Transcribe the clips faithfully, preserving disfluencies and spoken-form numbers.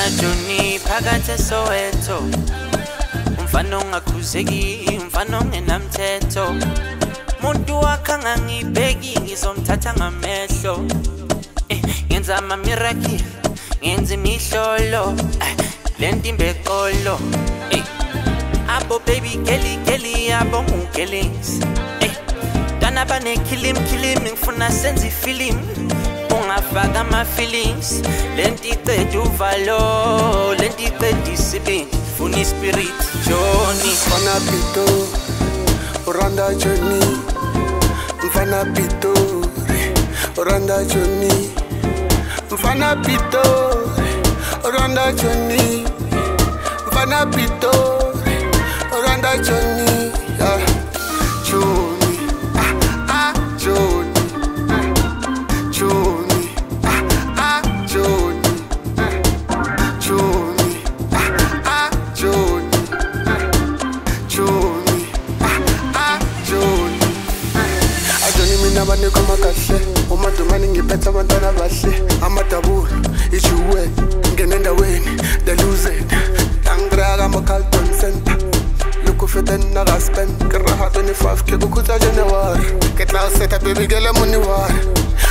Mfana Johnny phakathi Soweto, mfana ongakhuzeki, mfana ongenamthetho, umuntu wakhe angangibheki, ngizomthatha ngamehlo. Ngenza ama miracle, ngenza imihlolo, lendimba eqolo. Abo baby keli keli, abo ngekelisi. Dana bane kilim kilim, ngifuna senze ifilimu. Ungafaka ama feelings, lentite duvalo, lentite discipline, funi spirit Johnny. Mfana pito, oranda Johnny. Mfana pito, oranda Johnny. Mfana pito, oranda Johnny. Mfana pito, oranda Johnny. Yeah. Johnny, ah ah Johnny, Johnny. Abantu koma kahle uma dumani ngiphetha abantwana bahle amadabulo ijuwe ngene endaweni the loser angraga mokal consent look for the naga spend krahato ni five ke kukuta January ketla seta baby gele muni war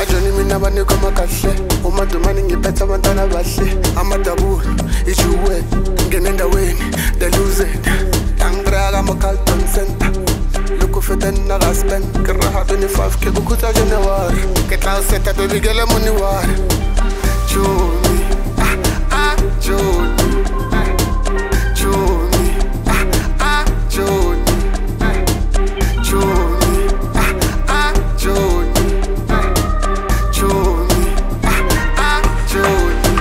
ajoni mina abantu koma kahle uma dumani ngiphetha abantwana bahle amadabulo ijuwe ngene endaweni the loser angraga mokal consent Then I last spend twenty-five ke kukuta January Get out set up baby girl money war Johnny ah ah Johnny Johnny ah ah Johnny Johnny ah ah Johnny Johnny ah ah Johnny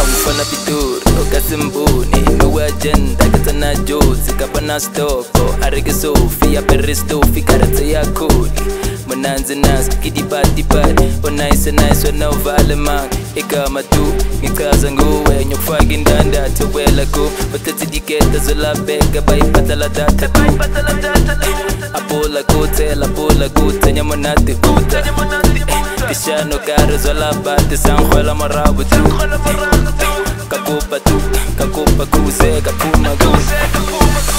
I'm fana pitur okasimbuni no agenda katana jozi kapana stop Arike Sophia Peresto, Ficarata Yakoni Mananza Nask, Kitty Patty Patty Oh nice and nice, when now Valeman Ekama tu, ngikaza nguwe Nyokufagi ndanda, tewela go Watati jiketa zola beka Bai patala data Apola kote, la pola kote Nyamonate uta Tishano karo zola bate Sankwala marabu tu Kakupa tu, kakupa kuse Kakuma kuse